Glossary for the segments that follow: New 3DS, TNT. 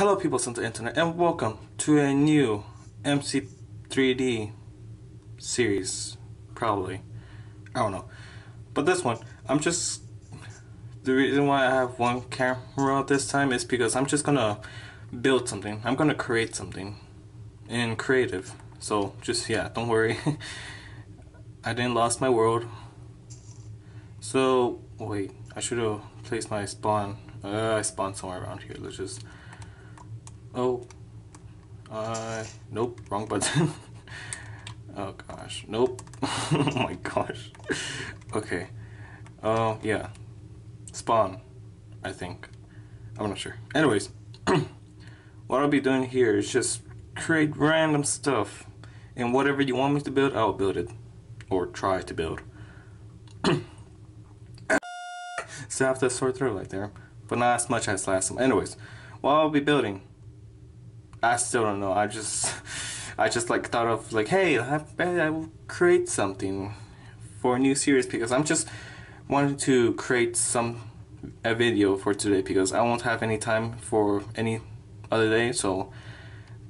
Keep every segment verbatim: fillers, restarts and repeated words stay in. Hello people on the internet, and welcome to a new M C three D series, probably, I don't know, but this one, I'm just, the reason why I have one camera this time is because I'm just gonna build something, I'm gonna create something in creative, so just, yeah, don't worry, I didn't lost my world, so, wait, I should've placed my spawn, uh, I spawned somewhere around here, let's just, Oh, uh, nope, wrong button. Oh gosh, nope. Oh my gosh. Okay, uh, yeah, spawn, I think. I'm not sure. Anyways, what I'll be doing here is just create random stuff, and whatever you want me to build, I'll build it, or try to build. So I have to sort through right there, but not as much as last time. Anyways, what I'll be building. I still don't know. I just, I just like thought of like, hey, I bet I will create something for a new series because I'm just wanting to create some a video for today because I won't have any time for any other day. So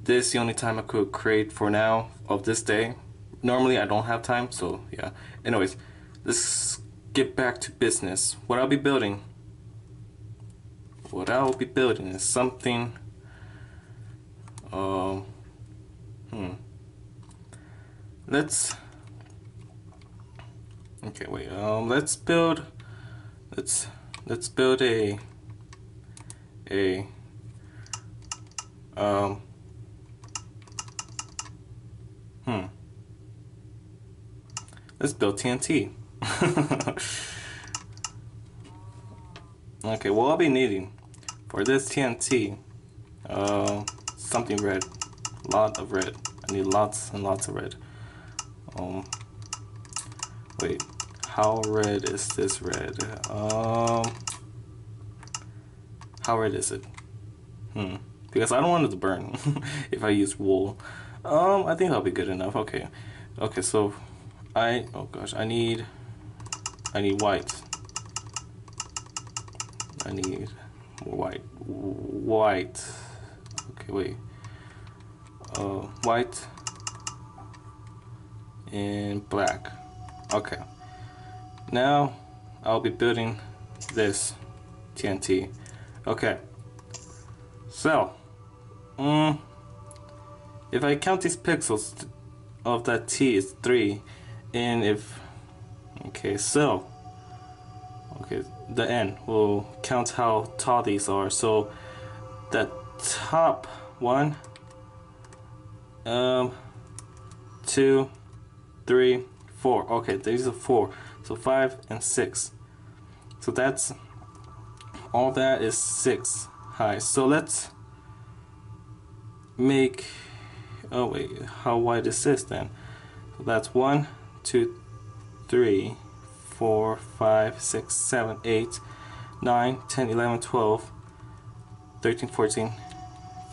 this is the only time I could create for now of this day. Normally I don't have time. So yeah. Anyways, let's get back to business. What I'll be building, what I'll be building is something. Um, hmm. Let's. Okay, wait. Um, let's build. Let's let's build a. A. Um. Hmm. Let's build T N T. Okay. Well, I'll be needing for this T N T. Um. Uh, Something red, lot of red. I need lots and lots of red. Um, wait, how red is this red? Um, how red is it? Hmm. Because I don't want it to burn if I use wool. Um, I think that'll be good enough. Okay, okay. So, I oh gosh, I need, I need white. I need white, white. Okay, wait. Uh, white and black. Okay. Now I'll be building this T N T. Okay. So, um, if I count these pixels of that T, it's three, and if okay, so okay, the N will count how tall these are. So that. Top one, um, two, three, four. Okay, these are four. So five and six. So that's all. That is six high. So let's make. Oh wait, how wide is this then? So that's one, two, three, four, five, six, seven, eight, nine, ten, eleven, twelve, thirteen, fourteen.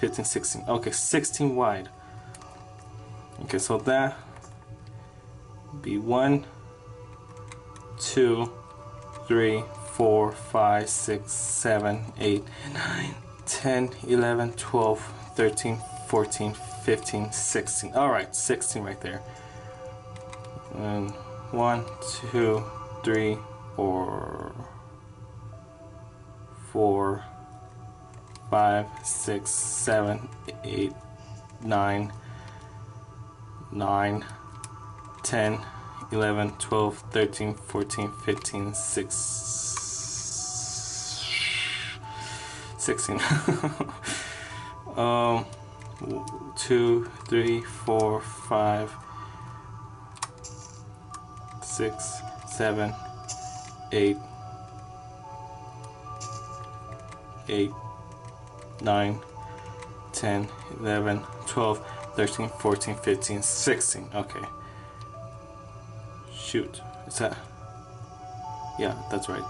fifteen, sixteen. Okay, sixteen wide. Okay, so that be one, two, three, four, five, six, seven, eight, nine, ten, eleven, twelve, thirteen, fourteen, fifteen, sixteen. All right, sixteen right there. And one, two, three, four, four. Five, six, seven, eight, nine, nine, ten, eleven, twelve, thirteen, fourteen, fifteen, six, sixteen. um, two, three, four, five, six, seven, eight, eight. nine, ten, eleven, twelve, thirteen, fourteen, fifteen, sixteen. Okay. Shoot. Is that? Yeah, that's right.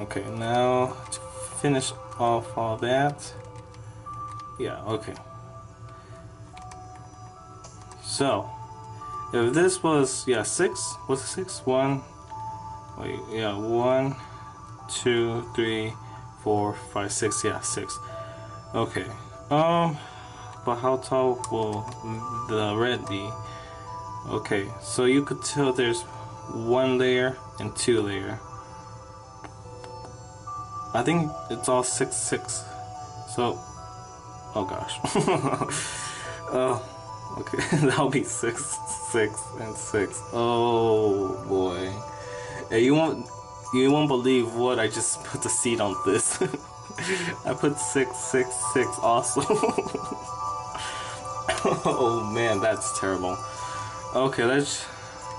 Okay, now to finish off all that. Yeah, okay. So, if this was, yeah, six? Was it six? one? Wait, yeah, one. Two, three, four, five, six, yeah, six. Okay, um, but how tall will the red be? Okay, so you could tell there's one layer and two layer. I think it's all six, six. So, oh gosh. Oh, okay, that'll be six, six, and six. Oh boy. Yeah, you won't, you won't believe what I just put the seed on this. I put six, six, six also. Oh man, that's terrible. Okay, let's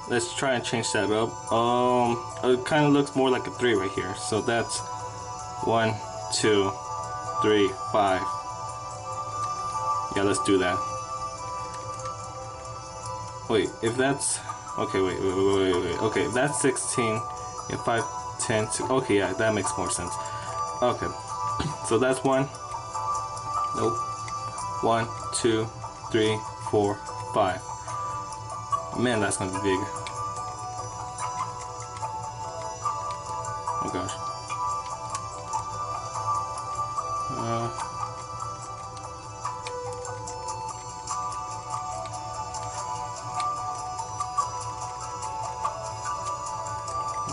let's try and change that up. Um, it kind of looks more like a three right here. So that's one, two, three, five. Yeah, let's do that. Wait, if that's okay. Wait, wait, wait, wait, wait. Okay, if that's sixteen. Yeah, five, ten, two. Okay, yeah, that makes more sense. Okay. So that's one. Nope. One, two, three, four, five. Man, that's gonna be big. Oh gosh. Uh,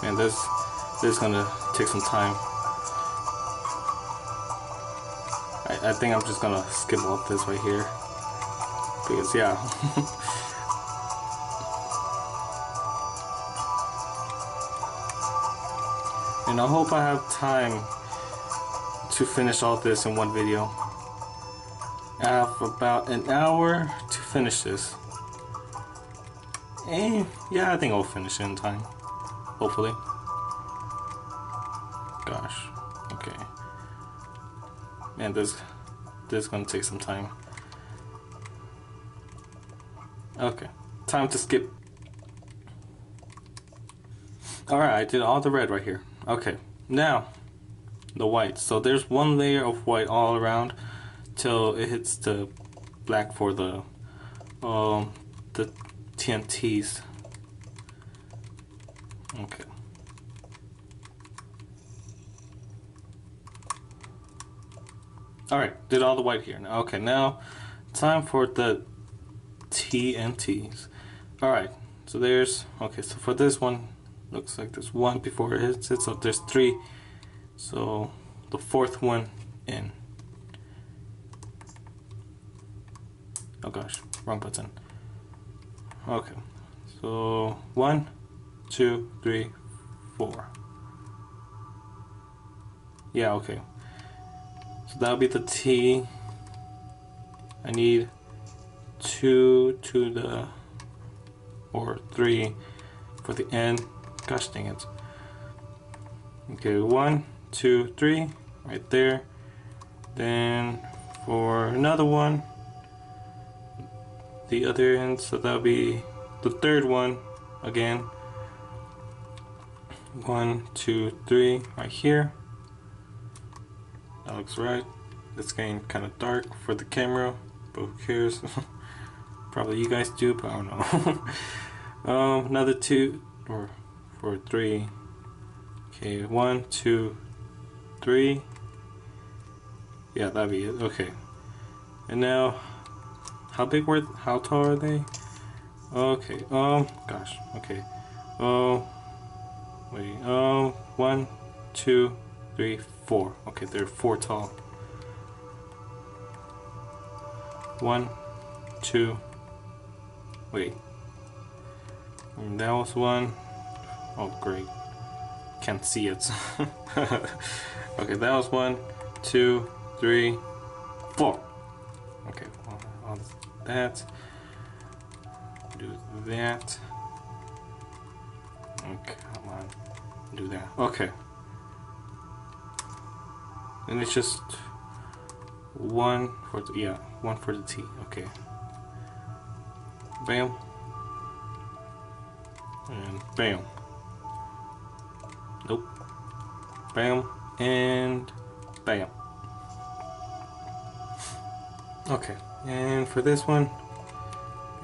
man, this this is gonna take some time. I think I'm just gonna skip off this right here because yeah. And I hope I have time to finish all this in one video. I have about an hour to finish this, and yeah, I think I'll finish it in time, hopefully. Gosh, okay. And this, this is gonna take some time. Okay, time to skip. Alright, I did all the red right here. Okay, now the white. So there's one layer of white all around till it hits the black for the um the T N Ts. Okay. Alright, did all the white here. Okay, now time for the T N Ts. Alright, so there's, okay, so for this one, looks like there's one before it hits it, so there's three. So the fourth one in. Oh gosh, wrong button. Okay, so one, two, three, four. Yeah, okay. So that'll be the T. I need two to the, or three for the N. Gosh dang it. Okay, one, two, three, right there. Then for another one, the other end, so that'll be the third one again. One, two, three, right here. That looks right. It's getting kind of dark for the camera, but who cares? Probably you guys do, but I don't know. um, another two or four, three. Okay, one, two, three. Yeah, that'd be it. Okay. And now, how big were? How tall are they? Okay. Um. Gosh. Okay. Oh. Um, wait. Um. One, two, three, four. Okay, they're four tall. One, two, wait. And that was one. Oh great. Can't see it. Okay, that was one, two, three, four. Okay, all that. Do that. Okay, come on. Do that. Okay. And it's just one for the, yeah, one for the T. Okay. Bam. And bam. Nope. Bam. And bam. Okay. And for this one,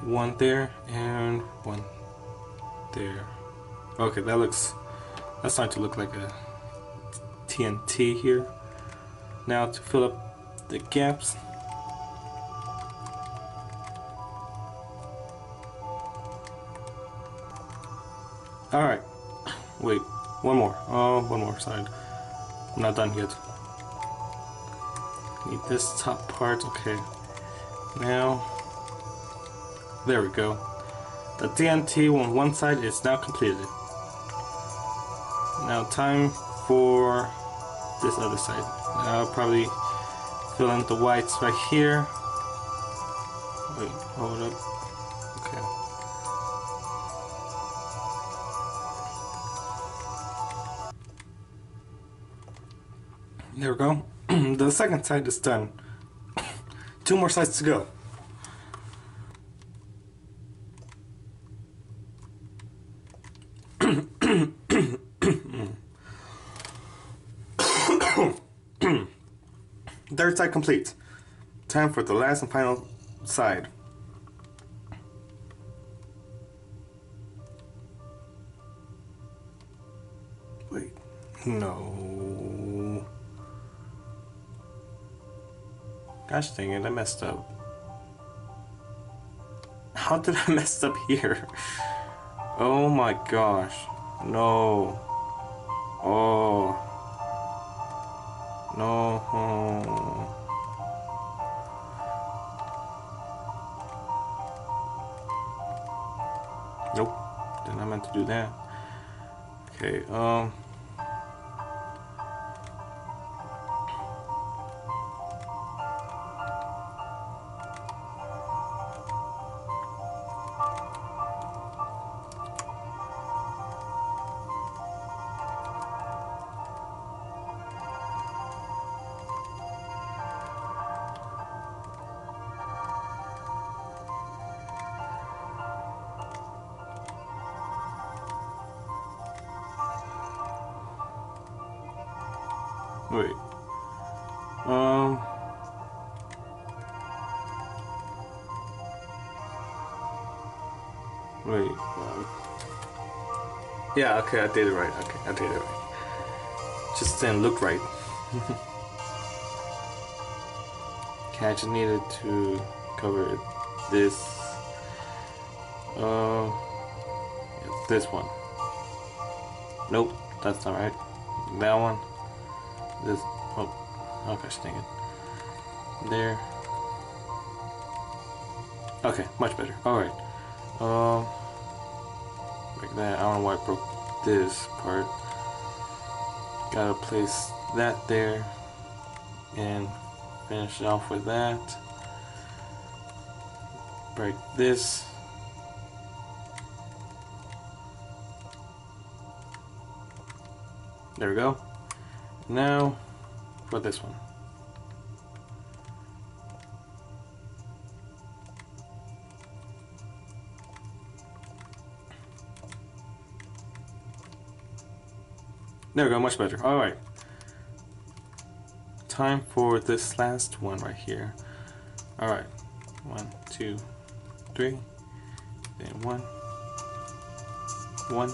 one there and one there. Okay, that looks, that's starting to look like a T N T here. now to fill up the gaps. Alright, wait, one more, oh, one more side. I'm not done yet. Need this top part, okay. Now, there we go. The T N T on one side is now completed. Now time for this other side. I'll probably fill in the whites right here. Wait, hold up. Okay. There we go. The second side is done. Two more sides to go. Third side complete. Time for the last and final side. Wait, no. Gosh dang it, I messed up. How did I mess up here? Oh my gosh. No. Oh. No. Nope. Did not meant to do that. Okay. Um. Wait. Um. Wait. Wow. Yeah. Okay. I did it right. Okay. I did it right. Just didn't look right. Okay. I just needed to cover this. Um. Uh, this one. Nope. That's not right. That one. This, oh, oh gosh dang it. There. Okay, much better. Alright. Um, like that. I don't know why I broke this part. Gotta place that there. And finish it off with that. Break this. There we go. Now, for this one. There we go, much better. Alright. Time for this last one right here. Alright. One, two, three. Then one. One.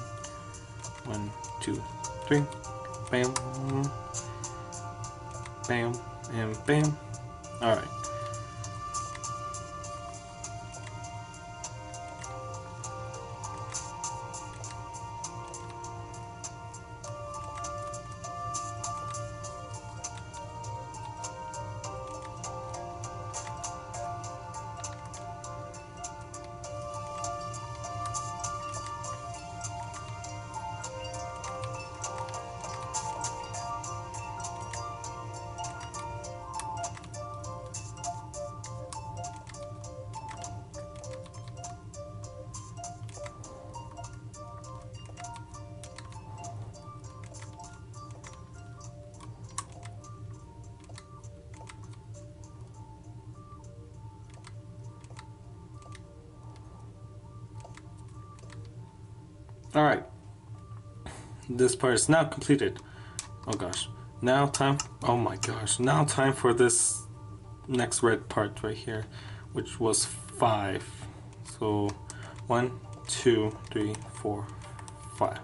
One, two, three. Bam. Bam and bam. All right. Alright, this part is now completed. Oh gosh, now time, oh my gosh, now time for this next red part right here, which was five. So, one, two, three, four, five.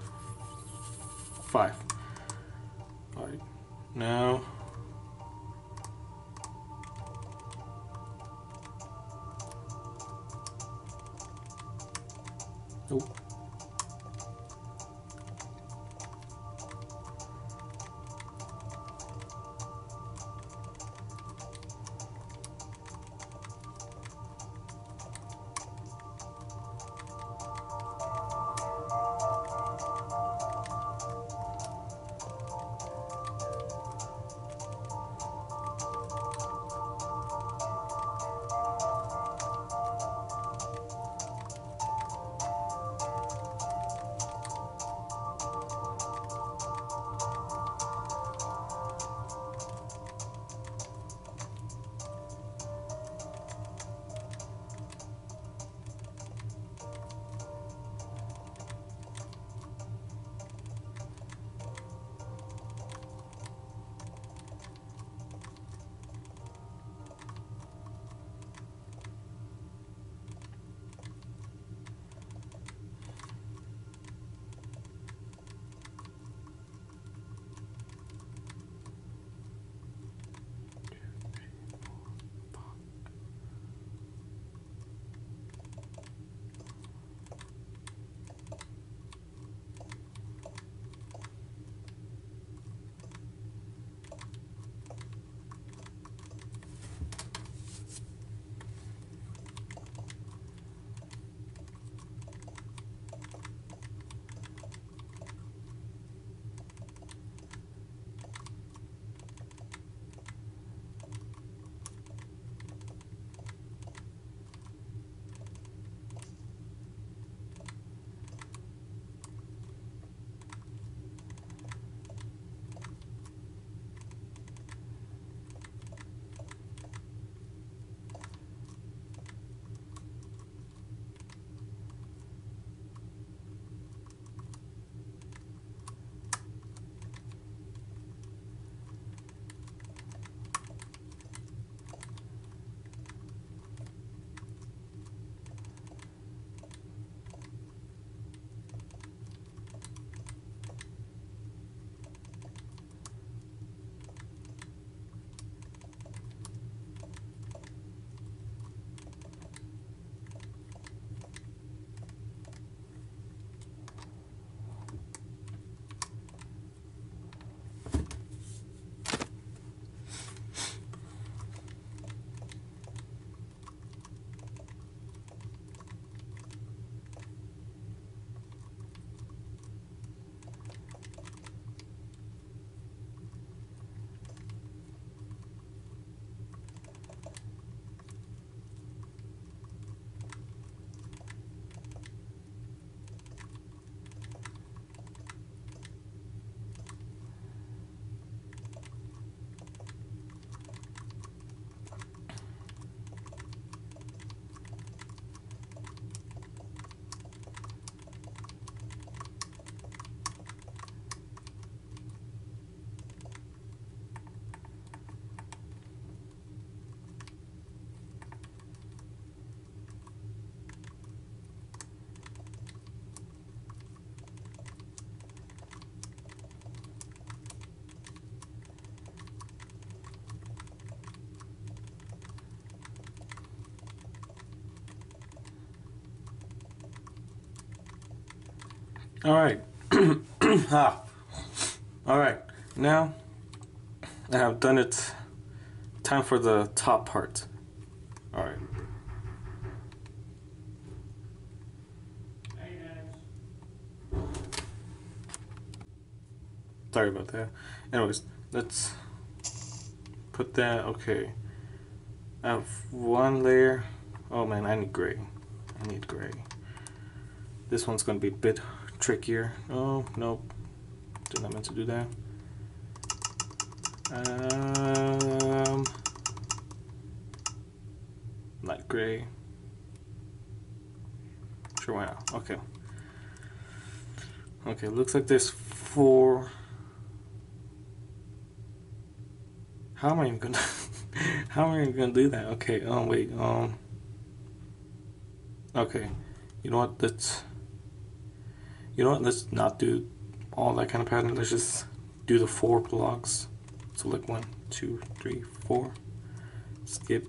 Five. Alright, now, Nope. All right. ah. All right. Now that I've done it, time for the top part. All right. Hey guys. Sorry about that. Anyways, let's put that. Okay. I have one layer. Oh man, I need gray. I need gray. This one's gonna be a bit trickier. Oh, nope. Did not meant to do that. Um, light gray. Sure, why not? Okay. Okay, looks like there's four. How am I even gonna how am I even gonna do that? Okay, um wait, um okay. You know what, let's You know what? Let's not do all that kind of pattern. Let's just do the four blocks. So like one, two, three, four. Skip.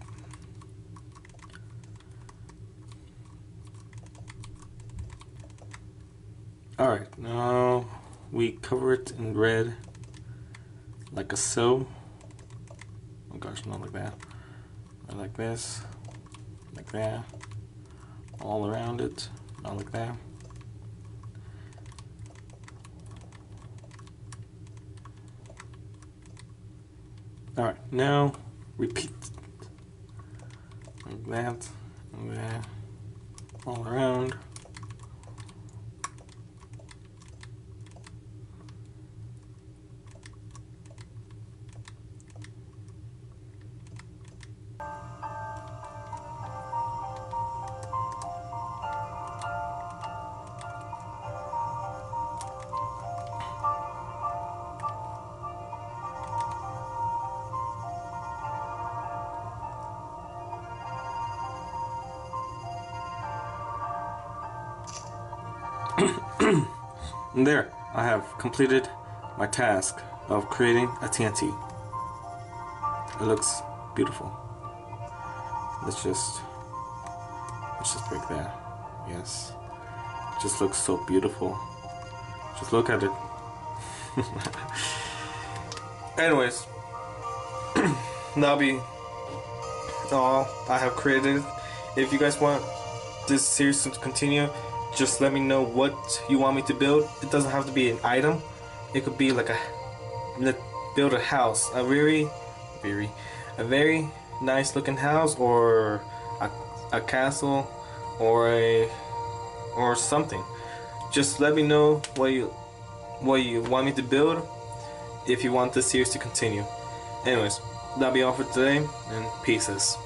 Alright, now we cover it in red like a so. Oh gosh, not like that. Not like this. Like that. All around it. Not like that. Alright, now repeat. Like that. Like that. All around. And there, I have completed my task of creating a T N T. It looks beautiful. Let's just, let's just break that. Yes, it just looks so beautiful. Just look at it. Anyways, that'll be all I have created. If you guys want this series to continue, just let me know what you want me to build. It doesn't have to be an item. It could be like a, let build a house, a very, very, a very nice looking house, or a, a castle, or a, or something. Just let me know what you, what you want me to build, if you want this series to continue. Anyways, that'll be all for today, and pieces.